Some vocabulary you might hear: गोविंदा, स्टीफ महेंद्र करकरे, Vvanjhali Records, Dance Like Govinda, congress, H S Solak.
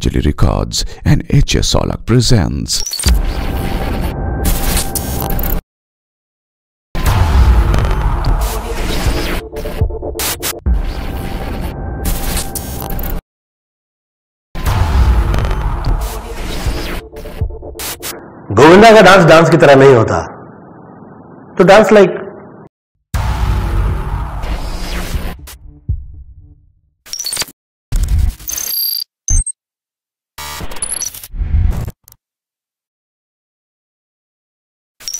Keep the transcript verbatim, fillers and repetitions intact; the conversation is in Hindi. Vvanjhali Records and H S Solak presents गोविंदा का डांस डांस की तरह नहीं होता तो डांस लाइक